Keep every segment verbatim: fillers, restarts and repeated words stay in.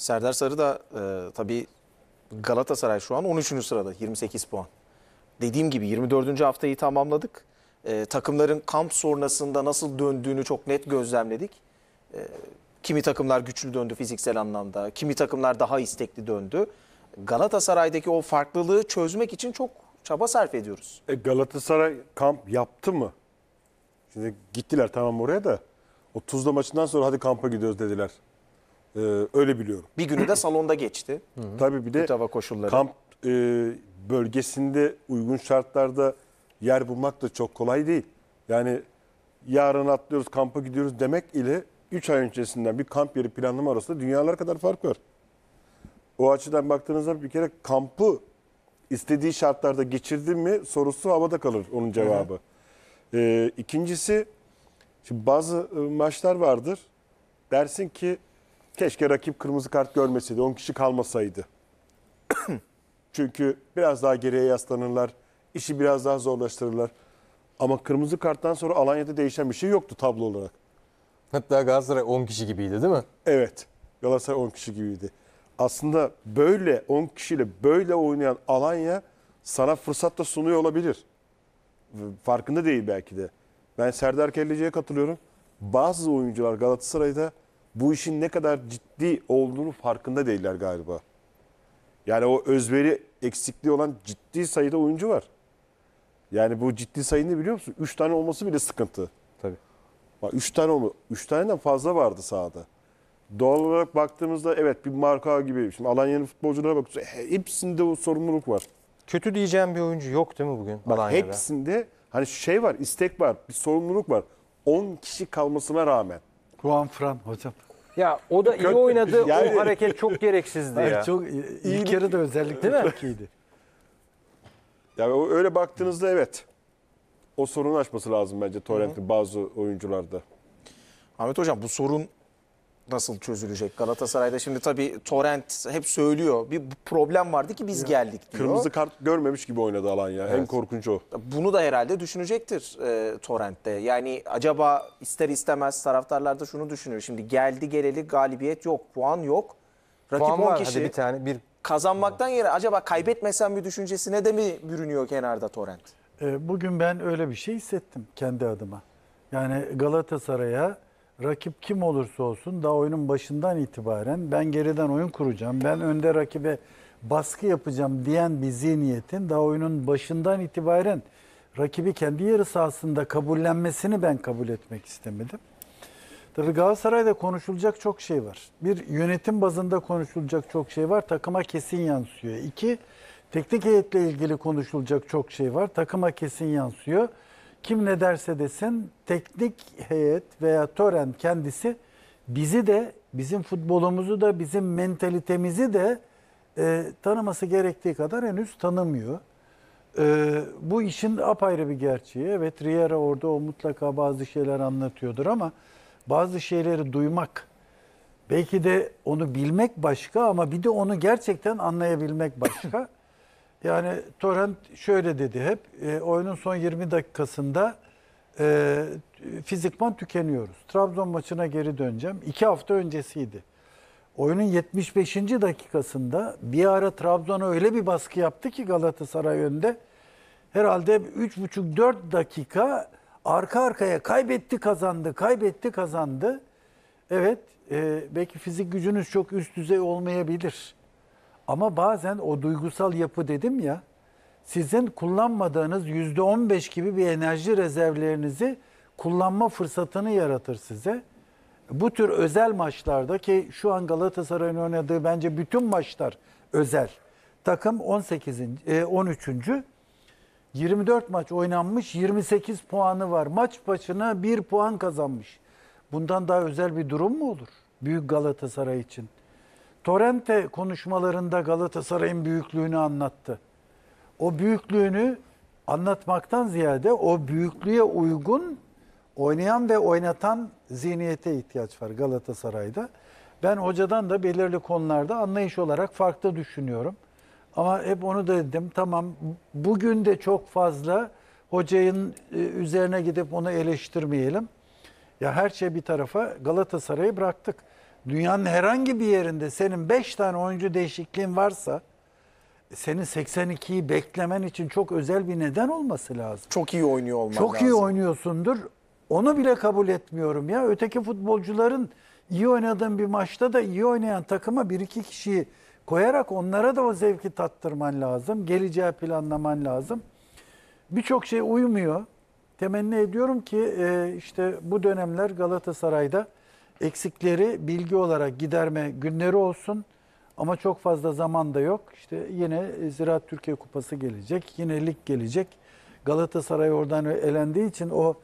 Serdar Sarı da e, tabii Galatasaray şu an on üçüncü sırada yirmi sekiz puan. Dediğim gibi yirmi dördüncü haftayı tamamladık. E, takımların kamp sonrasında nasıl döndüğünü çok net gözlemledik. E, kimi takımlar güçlü döndü fiziksel anlamda, kimi takımlar daha istekli döndü. Galatasaray'daki o farklılığı çözmek için çok çaba sarf ediyoruz. E, Galatasaray kamp yaptı mı? Şimdi gittiler tamam oraya da. O Tuzla maçından sonra hadi kampa gidiyoruz dediler. Ee, öyle biliyorum. Bir günü de salonda geçti. Hı -hı. Tabii bir de Kütava koşulları. Kamp e, bölgesinde uygun şartlarda yer bulmak da çok kolay değil. Yani yarın atlıyoruz kampa gidiyoruz demek ile üç ay öncesinden bir kamp yeri planlama arasında dünyalar kadar fark var. O açıdan baktığınızda bir kere kampı istediği şartlarda geçirdin mi sorusu havada kalır onun cevabı. Hı -hı. Ee, ikincisi şimdi bazı maçlar vardır. Dersin ki keşke rakip kırmızı kart görmeseydi, on kişi kalmasaydı. Çünkü biraz daha geriye yaslanırlar, işi biraz daha zorlaştırırlar. Ama kırmızı karttan sonra Alanya'da değişen bir şey yoktu tablo olarak. Hatta Galatasaray on kişi gibiydi değil mi? Evet, Galatasaray on kişi gibiydi. Aslında böyle on kişiyle böyle oynayan Alanya sana fırsat da sunuyor olabilir. Farkında değil belki de. Ben Serdar Kelleci'ye katılıyorum. Bazı oyuncular Galatasaray'da bu işin ne kadar ciddi olduğunu farkında değiller galiba. Yani o özveri eksikliği olan ciddi sayıda oyuncu var. Yani bu ciddi sayını biliyor musun? Üç tane olması bile sıkıntı. Tabii. Bak, üç tane olma, üç taneden fazla vardı sahada. Doğal olarak baktığımızda evet bir Marco gibi. Şimdi Alanya'nın futbolculara bakıyoruz. Hepsinde o sorumluluk var. Kötü diyeceğim bir oyuncu yok değil mi bugün? Bak, Alanya'da. Hepsinde hani şey var, istek var, bir sorumluluk var. on kişi kalmasına rağmen. Juan Fran hocam. Ya o da iyi oynadı. Yani... O hareket çok gereksizdi ya. Çok ilk yarıda özellikle değil mi? Çok iyiydi. Yani öyle baktığınızda evet. O sorunu aşması lazım bence Torrent'in bazı oyuncularda. Ahmet hocam bu sorun nasıl çözülecek Galatasaray'da? Şimdi tabii Torrent hep söylüyor. Bir problem vardı ki biz geldik diyor. Kırmızı kart görmemiş gibi oynadı Alanya. Evet. En korkunç o. Bunu da herhalde düşünecektir e, Torrent'te. Yani acaba ister istemez taraftarlar da şunu düşünüyor. Şimdi geldi geleli galibiyet yok, puan yok. Rakip puan on var, kişi bir tane, bir... kazanmaktan yere acaba kaybetmesem bir düşüncesine de mi bürünüyor kenarda Torrent? E, bugün ben öyle bir şey hissettim kendi adıma. Yani Galatasaray'a rakip kim olursa olsun daha oyunun başından itibaren ben geriden oyun kuracağım, ben önde rakibe baskı yapacağım diyen bir zihniyetin daha oyunun başından itibaren rakibi kendi yarı sahasında kabullenmesini ben kabul etmek istemedim. Tabii Galatasaray'da konuşulacak çok şey var. Bir, yönetim bazında konuşulacak çok şey var, takıma kesin yansıyor. İki, teknik heyetle ilgili konuşulacak çok şey var, takıma kesin yansıyor. Kim ne derse desin teknik heyet veya Torrent kendisi bizi de, bizim futbolumuzu da, bizim mentalitemizi de e, tanıması gerektiği kadar henüz tanımıyor. E, bu işin apayrı bir gerçeği. Evet, Riera orada, o mutlaka bazı şeyler anlatıyordur ama bazı şeyleri duymak, belki de onu bilmek başka ama bir de onu gerçekten anlayabilmek başka. Yani Torrent şöyle dedi hep, e, oyunun son yirmi dakikasında e, fizikman tükeniyoruz. Trabzon maçına geri döneceğim. İki hafta öncesiydi. Oyunun yetmiş beşinci dakikasında bir ara Trabzon'a öyle bir baskı yaptı ki Galatasaray önde. Herhalde üç buçuk dört dakika arka arkaya kaybetti kazandı, kaybetti kazandı. Evet, e, belki fizik gücünüz çok üst düzey olmayabilir. Ama bazen o duygusal yapı dedim ya, sizin kullanmadığınız yüzde on beş gibi bir enerji rezervlerinizi kullanma fırsatını yaratır size. Bu tür özel maçlarda ki şu an Galatasaray'ın oynadığı bence bütün maçlar özel. Takım on sekiz, on üç. yirmi dört maç oynanmış, yirmi sekiz puanı var. Maç başına bir puan kazanmış. Bundan daha özel bir durum mu olur büyük Galatasaray için? Torrent'te konuşmalarında Galatasaray'ın büyüklüğünü anlattı. O büyüklüğünü anlatmaktan ziyade o büyüklüğe uygun oynayan ve oynatan zihniyete ihtiyaç var Galatasaray'da. Ben hocadan da belirli konularda anlayış olarak farklı düşünüyorum. Ama hep onu da dedim, tamam bugün de çok fazla hocanın üzerine gidip onu eleştirmeyelim. Ya her şey bir tarafa, Galatasaray'ı bıraktık. dünyanın herhangi bir yerinde senin beş tane oyuncu değişikliğin varsa senin seksen ikiyi beklemen için çok özel bir neden olması lazım. Çok iyi oynuyor olman lazım. Çok iyi oynuyorsundur. Onu bile kabul etmiyorum ya. Öteki futbolcuların iyi oynadığın bir maçta da iyi oynayan takıma bir iki kişiyi koyarak onlara da o zevki tattırman lazım. Geleceği planlaman lazım. Birçok şey uymuyor. Temenni ediyorum ki işte bu dönemler Galatasaray'da eksikleri bilgi olarak giderme günleri olsun. Ama çok fazla zaman da yok. İşte yine Ziraat Türkiye Kupası gelecek. Yine lig gelecek. Galatasaray oradan elendiği için o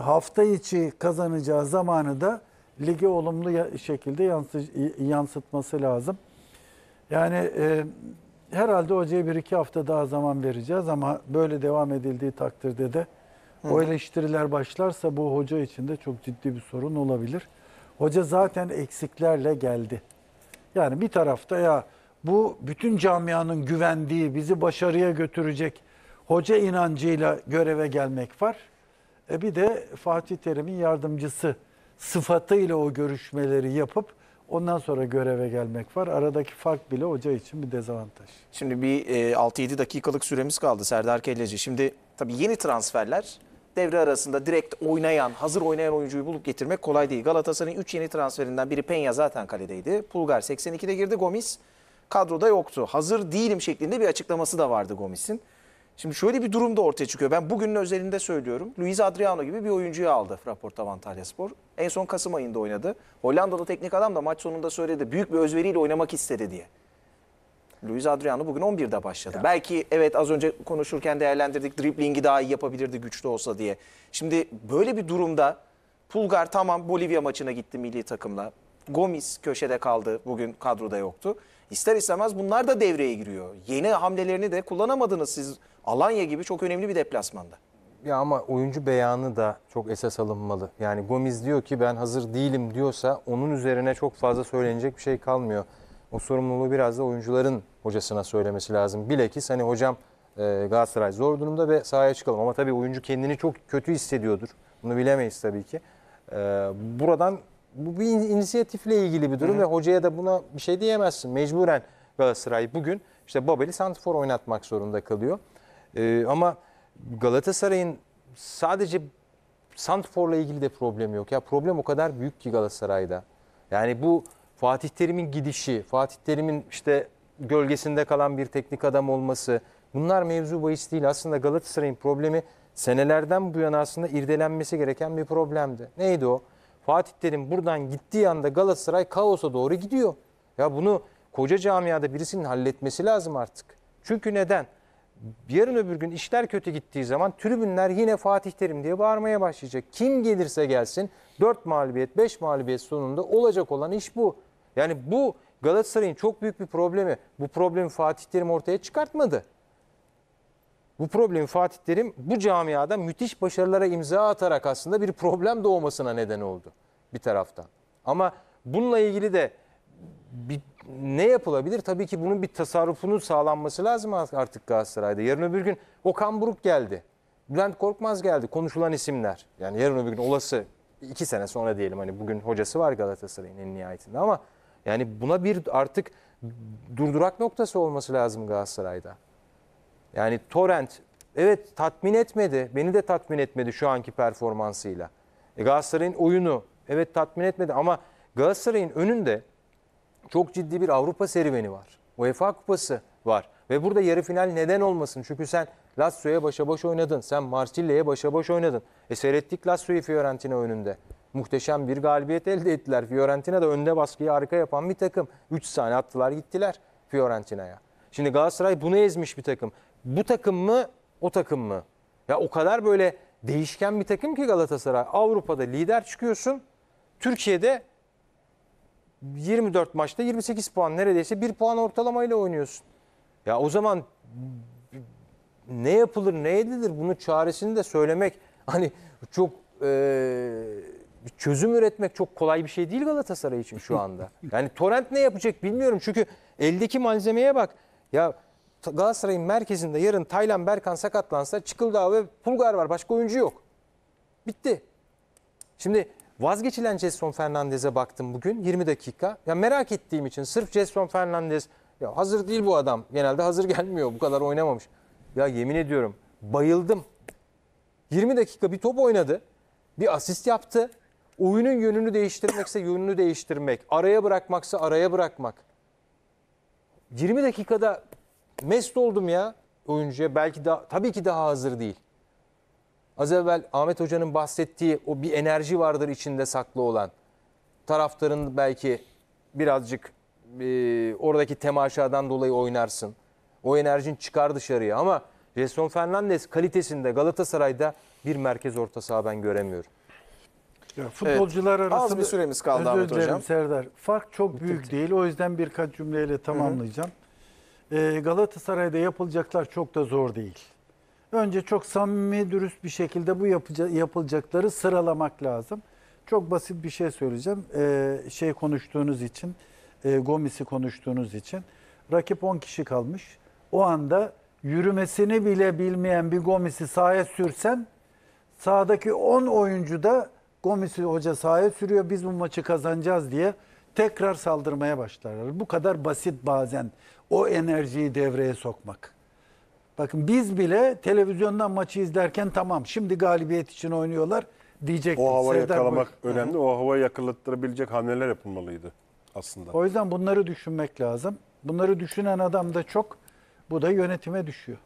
hafta içi kazanacağı zamanı da lige olumlu şekilde yansıtması lazım. Yani herhalde hocaya bir iki hafta daha zaman vereceğiz ama böyle devam edildiği takdirde de o eleştiriler başlarsa bu hoca için de çok ciddi bir sorun olabilir. Hoca zaten eksiklerle geldi. Yani bir tarafta ya bu bütün camianın güvendiği, bizi başarıya götürecek hoca inancıyla göreve gelmek var. E bir de Fatih Terim'in yardımcısı sıfatıyla o görüşmeleri yapıp ondan sonra göreve gelmek var. Aradaki fark bile hoca için bir dezavantaj. Şimdi bir altı yedi dakikalık süremiz kaldı Serdar Kelleci. Şimdi tabii yeni transferler devre arasında direkt oynayan, hazır oynayan oyuncuyu bulup getirmek kolay değil. Galatasaray'ın üç yeni transferinden biri Pena zaten kaledeydi. Pulgar seksen ikide girdi. Gomis kadroda yoktu. Hazır değilim şeklinde bir açıklaması da vardı Gomis'in. Şimdi şöyle bir durum da ortaya çıkıyor. Ben bugünün özelinde söylüyorum. Luis Adriano gibi bir oyuncuyu aldı Fraporta Antalyaspor. En son Kasım ayında oynadı. Hollandalı teknik adam da maç sonunda söyledi. Büyük bir özveriyle oynamak istedi diye. Luis Adriano bugün on birde başladı. Ya. Belki evet az önce konuşurken değerlendirdik. Driblingi daha iyi yapabilirdi güçlü olsa diye. Şimdi böyle bir durumda Pulgar tamam Bolivya maçına gitti milli takımla. Gomis köşede kaldı. Bugün kadroda yoktu. İster istemez bunlar da devreye giriyor. Yeni hamlelerini de kullanamadınız siz Alanya gibi çok önemli bir deplasmanda. Ya ama oyuncu beyanı da çok esas alınmalı. Yani Gomis diyor ki ben hazır değilim diyorsa onun üzerine çok fazla söylenecek bir şey kalmıyor. O sorumluluğu biraz da oyuncuların hocasına söylemesi lazım. Bilakis hani hocam e, Galatasaray zor durumda ve sahaya çıkalım. Ama tabii oyuncu kendini çok kötü hissediyordur. Bunu bilemeyiz tabii ki. E, buradan bu bir inisiyatifle ilgili bir durum. Hı-hı. Ve hocaya da buna bir şey diyemezsin. Mecburen Galatasaray bugün işte Babeli Santfor oynatmak zorunda kalıyor. E, ama Galatasaray'ın sadece Santfor'la ilgili de problem yok. Ya problem o kadar büyük ki Galatasaray'da. Yani bu Fatih Terim'in gidişi, Fatih Terim'in işte gölgesinde kalan bir teknik adam olması, bunlar mevzu bahis değil. Aslında Galatasaray'ın problemi senelerden bu yana aslında irdelenmesi gereken bir problemdi. Neydi o? Fatih Terim buradan gittiği anda Galatasaray kaosa doğru gidiyor. Ya bunu koca camiada birisinin halletmesi lazım artık. Çünkü neden? Yarın öbür gün işler kötü gittiği zaman tribünler yine Fatih Terim diye bağırmaya başlayacak. Kim gelirse gelsin dört mağlubiyet, beş mağlubiyet sonunda olacak olan iş bu. Yani bu Galatasaray'ın çok büyük bir problemi. Bu problemi Fatih Terim ortaya çıkartmadı. Bu problemi Fatih Terim bu camiada müthiş başarılara imza atarak aslında bir problem doğmasına neden oldu bir taraftan. Ama bununla ilgili de bir, ne yapılabilir? Tabii ki bunun bir tasarrufunun sağlanması lazım artık Galatasaray'da. Yarın öbür gün Okan Buruk geldi. Bülent Korkmaz geldi. Konuşulan isimler. Yani yarın öbür gün olası iki sene sonra diyelim. Hani bugün hocası var Galatasaray'ın en nihayetinde ama yani buna bir artık durdurak noktası olması lazım Galatasaray'da. Yani Torrent evet tatmin etmedi. Beni de tatmin etmedi şu anki performansıyla. E Galatasaray'ın oyunu evet tatmin etmedi ama Galatasaray'ın önünde çok ciddi bir Avrupa serüveni var. UEFA Kupası var. Ve burada yarı final neden olmasın? Çünkü sen Lazio'ya başa baş oynadın. Sen Marsilya'ya başa baş oynadın. E seyrettik Lazio'yu Fiorentina önünde. Muhteşem bir galibiyet elde ettiler. Fiorentina da önde baskıyı harika yapan bir takım. üç tane attılar gittiler Fiorentina'ya. Şimdi Galatasaray bunu ezmiş bir takım. Bu takım mı o takım mı? Ya o kadar böyle değişken bir takım ki Galatasaray. Avrupa'da lider çıkıyorsun. Türkiye'de yirmi dört maçta yirmi sekiz puan neredeyse bir puan ortalamayla oynuyorsun. Ya o zaman ne yapılır ne edilir bunun çaresini de söylemek hani çok e, çözüm üretmek çok kolay bir şey değil Galatasaray için şu anda. Yani Torrent ne yapacak bilmiyorum çünkü eldeki malzemeye bak. Ya Galatasaray'ın merkezinde yarın Taylan Berkan sakatlansa Çıkıldağ ve Pulgar var başka oyuncu yok. Bitti. Şimdi Vazgeçilen Gedson Fernandes'e baktım bugün yirmi dakika. Ya merak ettiğim için sırf Gedson Fernandes, ya hazır değil bu adam. Genelde hazır gelmiyor, bu kadar oynamamış. Ya yemin ediyorum bayıldım. yirmi dakika bir top oynadı. Bir asist yaptı. Oyunun yönünü değiştirmekse yönünü değiştirmek. Araya bırakmaksa araya bırakmak. yirmi dakikada mest oldum ya oyuncuya. Belki daha, tabii ki daha hazır değil. Az evvel Ahmet Hoca'nın bahsettiği o bir enerji vardır içinde saklı olan. Taraftarın belki birazcık e, oradaki temaşadan dolayı oynarsın. O enerjin çıkar dışarıya ama Gedson Fernandes kalitesinde Galatasaray'da bir merkez orta saha ben göremiyorum. Ya, futbolcular evet, arasında az bir süremiz kaldı Ahmet Hocam. Serdar, fark çok büyük Bitti. değil. O yüzden birkaç cümleyle tamamlayacağım. Ee, Galatasaray'da yapılacaklar çok da zor değil. Önce çok samimi, dürüst bir şekilde bu yapılacakları sıralamak lazım. Çok basit bir şey söyleyeceğim. Ee, şey konuştuğunuz için, e, Gomis'i konuştuğunuz için. Rakip on kişi kalmış. O anda yürümesini bile bilmeyen bir Gomis'i sahaya sürsen, sahadaki on oyuncu da Gomis'i hoca sahaya sürüyor, biz bu maçı kazanacağız diye tekrar saldırmaya başlarlar. Bu kadar basit bazen o enerjiyi devreye sokmak. Bakın biz bile televizyondan maçı izlerken tamam şimdi galibiyet için oynuyorlar diyecektik. O havayı yakalamak önemli. O havayı yakalatırabilecek hamleler yapılmalıydı aslında. O yüzden bunları düşünmek lazım. Bunları düşünen adam da çok. Bu da yönetime düşüyor.